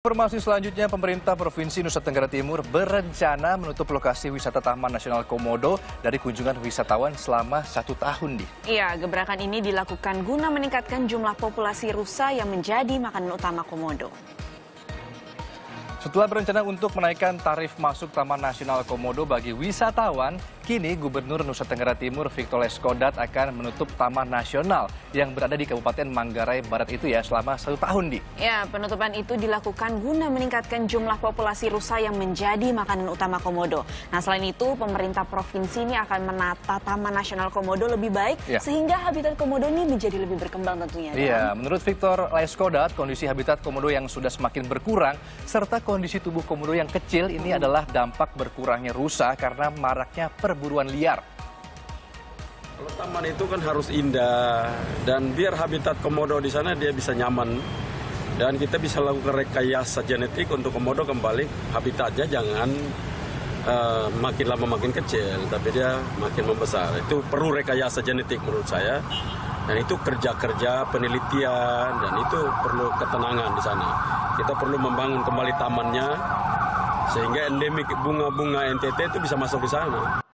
Informasi selanjutnya, pemerintah Provinsi Nusa Tenggara Timur berencana menutup lokasi wisata Taman Nasional Komodo dari kunjungan wisatawan selama 1 tahun. Iya, gebrakan ini dilakukan guna meningkatkan jumlah populasi rusa yang menjadi makanan utama komodo. Setelah berencana untuk menaikkan tarif masuk Taman Nasional Komodo bagi wisatawan, kini Gubernur Nusa Tenggara Timur Victor Leskodat akan menutup Taman Nasional yang berada di Kabupaten Manggarai Barat itu ya selama 1 tahun. Ya, penutupan itu dilakukan guna meningkatkan jumlah populasi rusa yang menjadi makanan utama komodo. Nah, selain itu, pemerintah provinsi ini akan menata Taman Nasional Komodo lebih baik ya, sehingga habitat komodo ini menjadi lebih berkembang tentunya. Iya, kan? Menurut Victor Leskodat, kondisi habitat komodo yang sudah semakin berkurang serta kondisi tubuh komodo yang kecil ini adalah dampak berkurangnya rusa karena maraknya perburuan liar. Kalau taman itu kan harus indah, dan biar habitat komodo di sana dia bisa nyaman. Dan kita bisa lakukan rekayasa genetik untuk komodo kembali, habitatnya jangan makin lama makin kecil, tapi dia makin membesar. Itu perlu rekayasa genetik menurut saya. Dan itu kerja-kerja penelitian, dan itu perlu ketenangan di sana. Kita perlu membangun kembali tamannya, sehingga endemik bunga-bunga NTT itu bisa masuk di sana.